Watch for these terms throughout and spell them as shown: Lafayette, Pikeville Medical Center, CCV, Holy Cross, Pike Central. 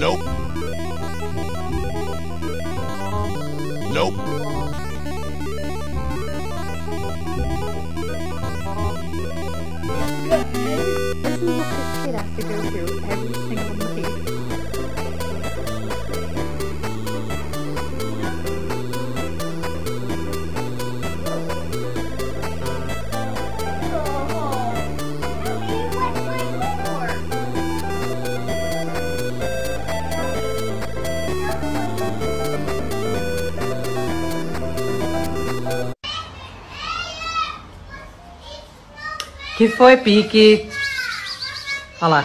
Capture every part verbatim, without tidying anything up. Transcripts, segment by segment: Nope. Nope. This little kid has to go through every single machine. Que foi, Pique? Olha lá.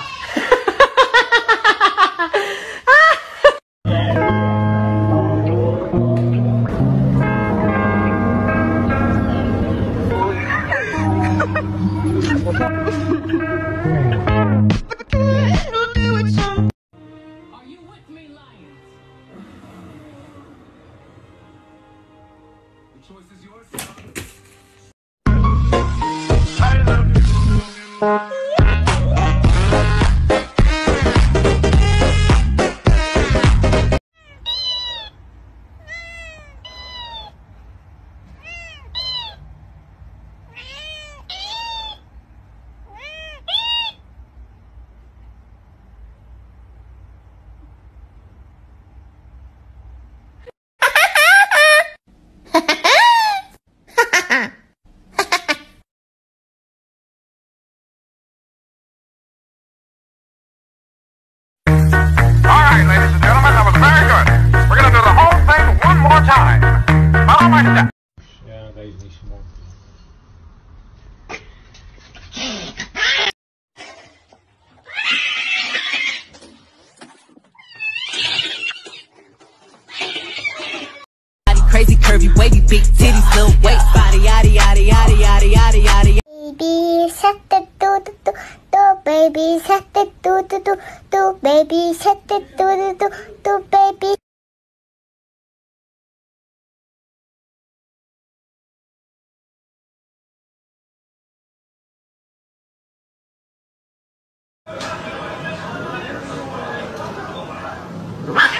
Crazy curvy wavy big titties little weight body yaddy yaddy yaddy yaddy yaddy yaddy baby set the do do do baby set the do do do do baby set the do do do do baby.